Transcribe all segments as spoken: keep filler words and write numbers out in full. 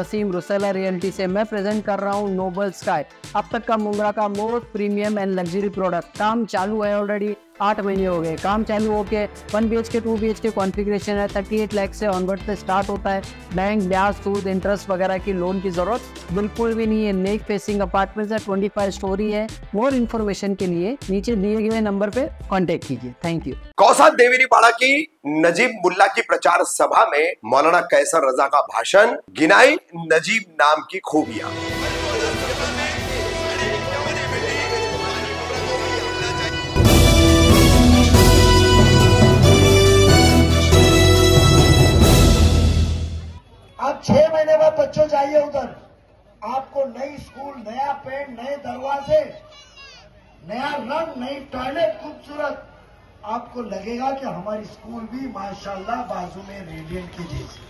Wasim रुसैला realty से मैं present कर रहा हूँ नोबल स्काई, अब तक का मुंगरा का most premium and luxury product. काम चालू है ऑलरेडी, आठ महीने हो गए काम चालू होके। One B H K two B H K configuration है, थर्टी एट लाख से ऑनवर्ड से स्टार्ट होता है। बैंक ब्याज सूद इंटरेस्ट वगैरह की लोन की जरूरत बिल्कुल भी नहीं है। नेक फेसिंग अपार्टमेंट्स है, ट्वेंटी फाइव स्टोरी है। मोर इन्फॉर्मेशन के लिए नीचे दिए गए नंबर पे कॉन्टेक्ट कीजिए। Thank you. कौसा देवरीपाडा की नजीब मुल्ला की प्रचार सभा में मौलाना कैसर रजा का भाषण, गिनाई नजीब नाम की खूबियां। छह महीने बाद बच्चों चाहिए उधर, आपको नई स्कूल, नया पेंट, नए दरवाजे, नया रंग, नई टॉयलेट, खूबसूरत। आपको लगेगा कि हमारी स्कूल भी माशाल्लाह बाजू में रेडिएंट की जैसी।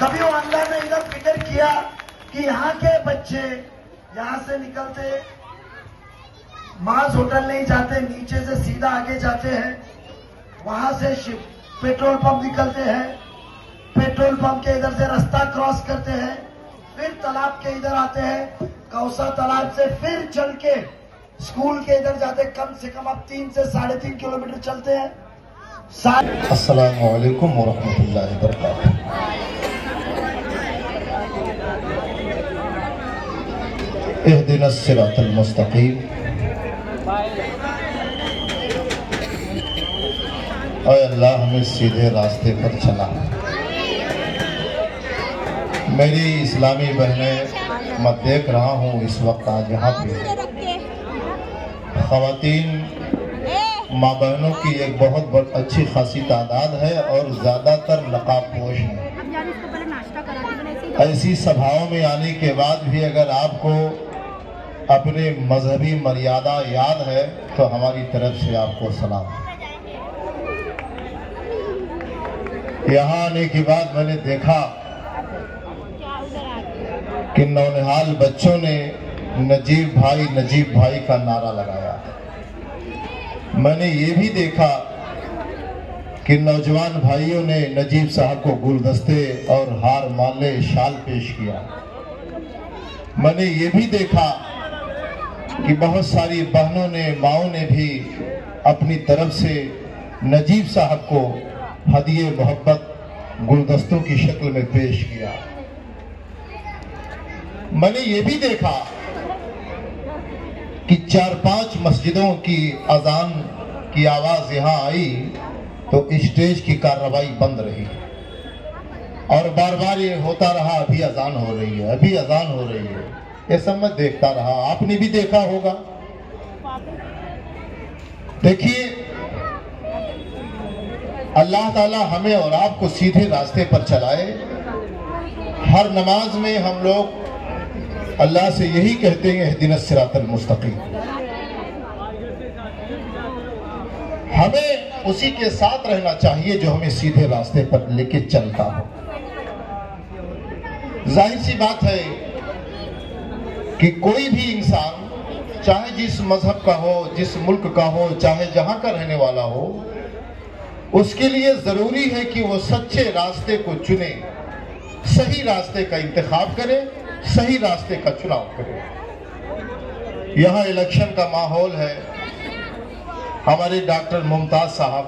कभी वो अल्लाह ने इधर फिक्र किया कि यहाँ के बच्चे यहाँ से निकलते मांस होटल नहीं जाते, नीचे से सीधा आगे जाते हैं, वहां से पेट्रोल पंप निकलते हैं, पेट्रोल पंप के इधर से रास्ता क्रॉस करते हैं, फिर तालाब के इधर आते हैं, कौसा तालाब से फिर चल के स्कूल के इधर जाते। कम से कम अब तीन से साढ़े तीन किलोमीटर चलते हैं। अस्सलामु अलैकुम वरहमतुल्लाहि वबरकातुह। इहदिनस सिरातल मुस्तकीम। ऐ अल्लाह हमें सीधे रास्ते पर चला। मेरी इस्लामी बहनें, मैं देख रहा हूँ इस वक्त आज यहाँ पे ख़वातीन माँ बहनों की एक बहुत बहुत अच्छी खासी तादाद है और ज़्यादातर नकाबपोश है। ऐसी सभाओं में आने के बाद भी अगर आपको अपने मजहबी मर्यादा याद है तो हमारी तरफ से आपको सलाम। यहाँ आने के बाद मैंने देखा कि नौनिहाल बच्चों ने नजीब भाई नजीब भाई का नारा लगाया। मैंने ये भी देखा कि नौजवान भाइयों ने नजीब साहब को गुलदस्ते और हार माले शाल पेश किया। मैंने ये भी देखा कि बहुत सारी बहनों ने, माओं ने भी अपनी तरफ से नजीब साहब को हदिये मोहब्बत गुलदस्तों की शक्ल में पेश किया। मैंने ये भी देखा कि चार पांच मस्जिदों की अजान की आवाज़ यहाँ आई तो स्टेज की कार्रवाई बंद रही और बार बार ये होता रहा, अभी अजान हो रही है, अभी अजान हो रही है। ये सब मैं देखता रहा, आपने भी देखा होगा। देखिए, अल्लाह ताला हमें और आपको सीधे रास्ते पर चलाए। हर नमाज में हम लोग अल्लाह से यही कहते हैं, इहदिनस सिरातल मुस्तकीम। हमें उसी के साथ रहना चाहिए जो हमें सीधे रास्ते पर लेके चलता हो। जाहिर सी बात है कि कोई भी इंसान, चाहे जिस मजहब का हो, जिस मुल्क का हो, चाहे जहां का रहने वाला हो, उसके लिए जरूरी है कि वो सच्चे रास्ते को चुने, सही रास्ते का इंतखाब करे, सही रास्ते का चुनाव करें। यहाँ इलेक्शन का माहौल है। हमारे डॉक्टर मुमताज साहब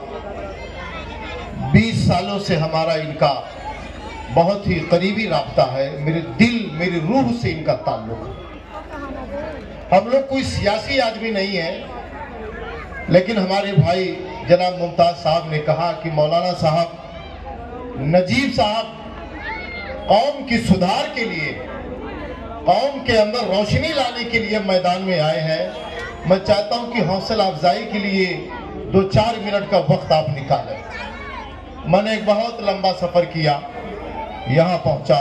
बीस सालों से हमारा इनका बहुत ही करीबी राब्ता है। मेरे दिल, मेरी रूह से इनका ताल्लुक है। हम लोग कोई सियासी आदमी नहीं है, लेकिन हमारे भाई जनाब मुमताज साहब ने कहा कि मौलाना साहब, नजीब साहब कौम की सुधार के लिए, कौम के अंदर रोशनी लाने के लिए मैदान में आए हैं। मैं चाहता हूं कि हौसला अफजाई के लिए दो चार मिनट का वक्त आप निकालें। मैंने एक बहुत लंबा सफ़र किया, यहां पहुंचा,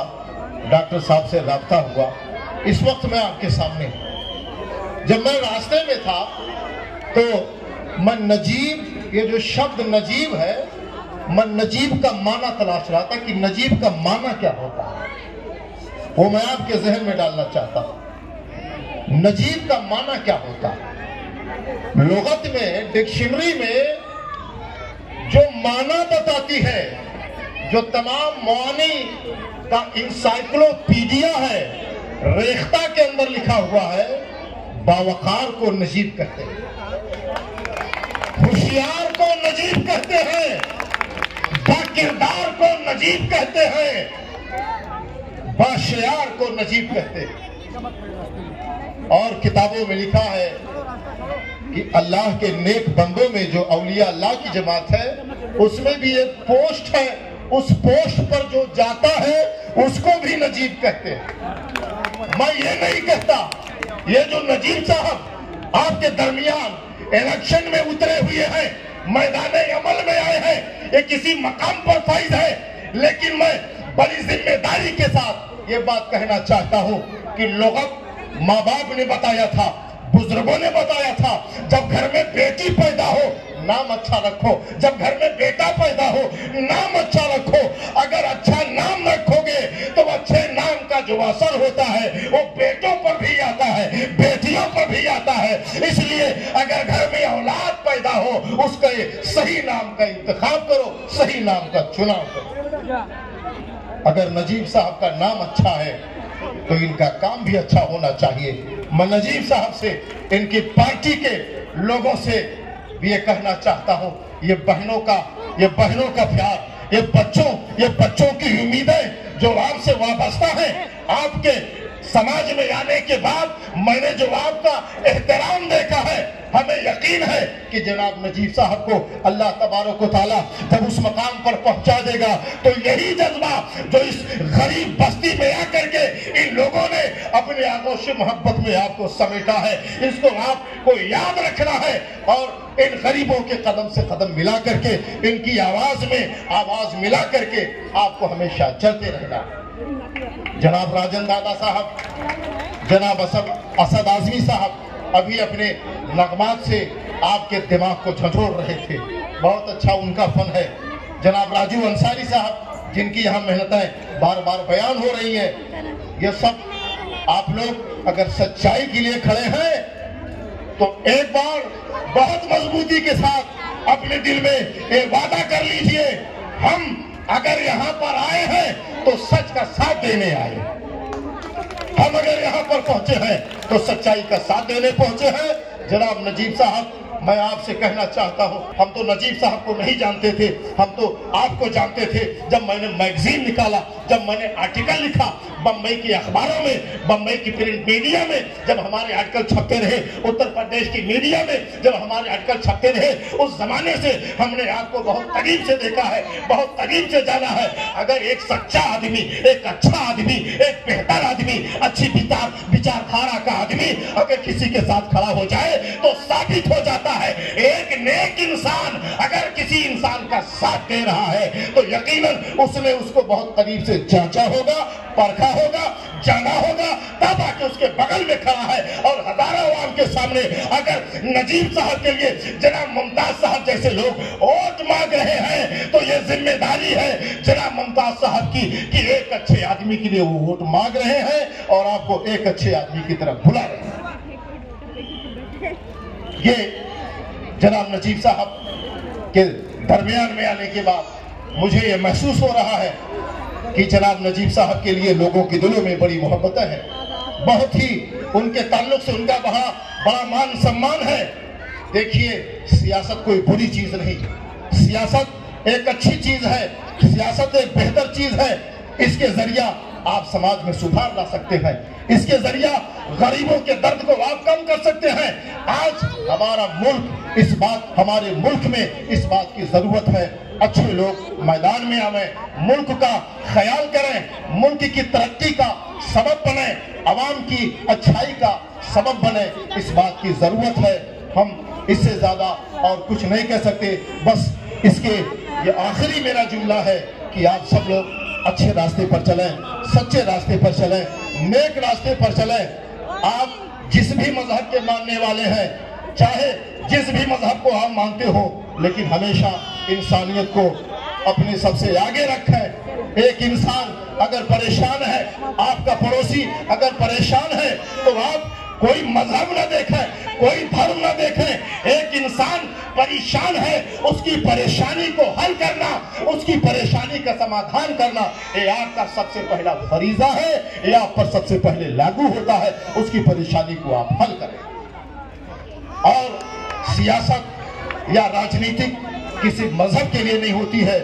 डॉक्टर साहब से रब्ता हुआ। इस वक्त मैं आपके सामने हूं। जब मैं रास्ते में था तो मैं नजीब, ये जो शब्द नजीब है, मैं नजीब का माना तलाश रहा था कि नजीब का माना क्या होता है, वो मैं आपके जहन में डालना चाहता हूं। नजीब का माना क्या होता है? लुगत में, डिक्शनरी में जो माना बताती है, जो तमाम मानी का इंसाइक्लोपीडिया है, रेख्ता के अंदर लिखा हुआ है, बावकार को नजीब कहते हैं, होशियार को नजीब कहते हैं, बाकिरदार को नजीब कहते हैं, बाशियार को नजीब कहते हैं। और किताबों में लिखा है कि अल्लाह के नेक बंदों में जो औलिया अल्लाह की जमात है उसमें भी एक पोस्ट है, उस पोस्ट पर जो जाता है उसको भी नजीब कहते हैं। मैं ये नहीं कहता, ये जो नजीब साहब आपके दरमियान इलेक्शन में उतरे हुए हैं, मैदान अमल में आए हैं, ये किसी मकाम पर फाइज है, लेकिन मैं बड़ी जिम्मेदारी के साथ ये बात कहना चाहता हूँ कि लोगों माँ बाप ने बताया था, बुजुर्गों ने बताया था, जब घर में बेटी पैदा हो नाम अच्छा रखो, जब घर में बेटा पैदा हो नाम अच्छा रखो। अगर अच्छा नाम रखोगे तो अच्छे नाम का जो असर होता है वो बेटों पर भी आता है, बेटियों पर भी आता है। इसलिए अगर घर में औलाद पैदा हो उसका सही नाम का इंतखाब करो, सही नाम का चुनाव करो। अगर नजीब साहब का नाम अच्छा है तो इनका काम भी अच्छा होना चाहिए। मैं नजीब साहब से, इनकी पार्टी के लोगों से भी ये कहना चाहता हूँ, ये बहनों का ये बहनों का प्यार, ये बच्चों ये बच्चों की उम्मीदें जो आपसे वाबस्ता है, आपके समाज में आने के बाद मैंने जो आपका एहतराम देखा है, हमें यकीन है कि जनाब नजीब साहब को अल्लाह तबारक व तआला जब उस मकाम पर पहुंचा देगा तो यही जज्बा जो इस गरीब बस्ती में आकर के इन लोगों ने अपने आगोश मोहब्बत में आपको समेटा है, इसको आपको याद रखना है और इन गरीबों के कदम से कदम मिला करके, इनकी आवाज में आवाज मिला करके आपको हमेशा चलते रहना। जनाब राजन दादा साहब, जनाब असद आज़मी साहब अभी अपने नगमात से आपके दिमाग को झटोर रहे थे, बहुत अच्छा उनका फन है। जनाब राजू अंसारी साहब जिनकी यहाँ मेहनतें बार बार बयान हो रही हैं, ये सब आप लोग अगर सच्चाई के लिए खड़े हैं तो एक बार बहुत मजबूती के साथ अपने दिल में ये वादा कर लीजिए, हम अगर यहाँ पर आए हैं तो सच का साथ देने आए, हम अगर यहाँ पर पहुंचे हैं तो सच्चाई का साथ देने पहुंचे हैं। जनाब नजीब साहब, मैं आपसे कहना चाहता हूँ, हम तो नजीब साहब को नहीं जानते थे, हम तो आपको जानते थे। जब मैंने मैगजीन निकाला, जब मैंने आर्टिकल लिखा बम्बई के अखबारों में, बम्बई की प्रिंट मीडिया में जब हमारे आर्टिकल छपते रहे, उत्तर प्रदेश की मीडिया में जब हमारे आर्टिकल छपते रहे, उस जमाने से हमने आपको बहुत करीब से देखा है, बहुत करीब से जाना है। अगर एक सच्चा आदमी, एक अच्छा आदमी, एक बेहतर आदमी, अच्छी विचार विचारधारा का आदमी अगर किसी के साथ खड़ा हो जाए तो साबित हो जाता है। एक नेक इंसान अगर किसी इंसान का साथ दे रहा है तो यकीनन उसने उसको बहुत करीब से जांचा होगा, परखा होगा, जाना होगा, तब आके उसके बगल में खड़ा है। और हजारों आवाम के सामने अगर नजीब साहब के लिए जनाब मुमताज साहब जैसे लोग वोट मांग रहे हैं तो ये जिम्मेदारी है जनाब मुमताज साहब की कि एक अच्छे आदमी के लिए वो वोट मांग रहे हैं और आपको एक अच्छे आदमी की तरफ बुला रहे हैं। ये जनाब नजीब साहब के दरमियान में आने के बाद मुझे ये महसूस हो रहा है कि जनाब नजीब साहब के लिए लोगों के दिलों में बड़ी मोहब्बत है, बहुत ही उनके ताल्लुक से उनका बड़ा बड़ा मान सम्मान है। देखिए, सियासत कोई बुरी चीज़ नहीं, सियासत एक अच्छी चीज़ है, सियासत एक बेहतर चीज़ है। इसके जरिया आप समाज में सुधार ला सकते हैं, इसके जरिया गरीबों के दर्द को आप कम कर सकते हैं। आज हमारा मुल्क इस बात हमारे मुल्क में इस बात की जरूरत है, अच्छे लोग मैदान में आवे, मुल्क का ख्याल करें, मुल्क की तरक्की का सबब बने, आवाम की अच्छाई का सबब बने, इस बात की जरूरत है। हम इससे ज्यादा और कुछ नहीं कह सकते, बस इसके ये आखिरी मेरा जुमला है कि आप सब लोग अच्छे रास्ते पर चलें, सच्चे रास्ते पर चलें, नेक रास्ते पर चलें। आप जिस भी मजहब के मानने वाले हैं, चाहे जिस भी मजहब को आप मानते हो, लेकिन हमेशा इंसानियत को अपने सबसे आगे रखें। एक इंसान अगर परेशान है, आपका पड़ोसी अगर परेशान है, तो आप कोई मजहब न देखें, कोई धर्म न देखें, एक इंसान परेशान है उसकी परेशानी को हल करना, उसकी परेशानी का समाधान करना ये आपका सबसे पहला फरीजा है, ये आप पर सबसे पहले लागू होता है। उसकी परेशानी को आप हल करें। और सियासत या राजनीति किसी मजहब के लिए नहीं होती है,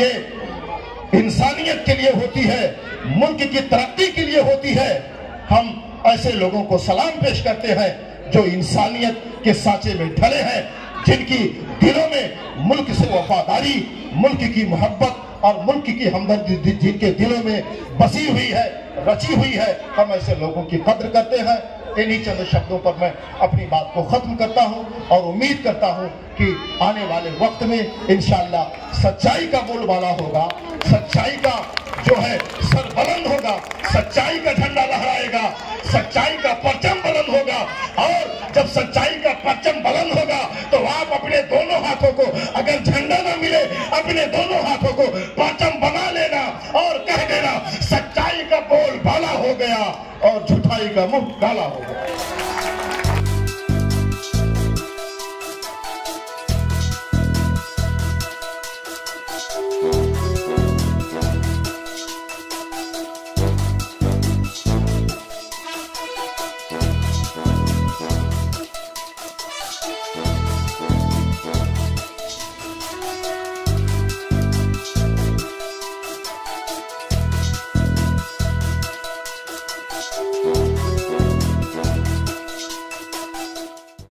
ये इंसानियत के लिए होती है, मुल्क की तरक्की के लिए होती है। हम ऐसे लोगों को सलाम पेश करते हैं जो इंसानियत के सांचे में ढले हैं, जिनकी दिलों में मुल्क से वफादारी, मुल्क की मोहब्बत और मुल्क की हमदर्दी जिनके दिलों में बसी हुई है, रची हुई है। हम ऐसे लोगों की कद्र करते हैं। इन्हीं चंद शब्दों पर मैं अपनी बात को खत्म करता हूं और उम्मीद करता हूं कि आने वाले वक्त में इंशाअल्लाह सच्चाई का बोलबाला होगा, सच्चाई का जो है सर बुलंद होगा, सच्चाई का झंडा लहराएगा, सच्चाई का परचम बुलंद होगा। और जब सच्चाई का परचम बुलंद होगा तो आप अपने दोनों हाथों को, अगर झंडा ना मिले, अपने दोनों हाथों को परचम बना लेना और कह देना सच्चाई का बोलबाला हो गया और झूठाई का मुंह काला हो गया।